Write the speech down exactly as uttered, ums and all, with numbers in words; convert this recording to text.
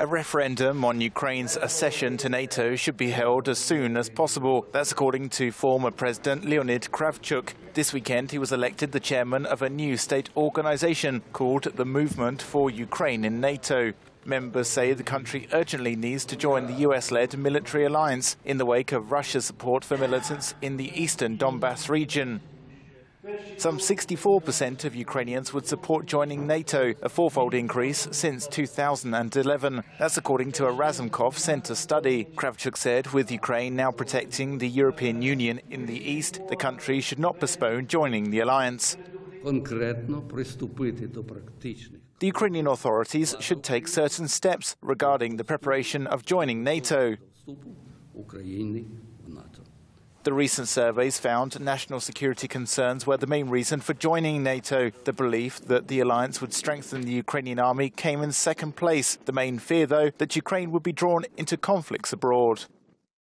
A referendum on Ukraine's accession to NATO should be held as soon as possible. That's according to former President Leonid Kravchuk. This weekend, he was elected the chairman of a new state organization called the Movement for Ukraine in NATO. Members say the country urgently needs to join the U S-led military alliance in the wake of Russia's support for militants in the eastern Donbas region. Some sixty-four percent of Ukrainians would support joining NATO, a fourfold increase since two thousand eleven. That's according to a Razumkov Center study. Kravchuk said with Ukraine now protecting the European Union in the East, the country should not postpone joining the alliance. The Ukrainian authorities should take certain steps regarding the preparation of joining NATO. The recent surveys found national security concerns were the main reason for joining NATO. The belief that the alliance would strengthen the Ukrainian army came in second place. The main fear, though, that Ukraine would be drawn into conflicts abroad.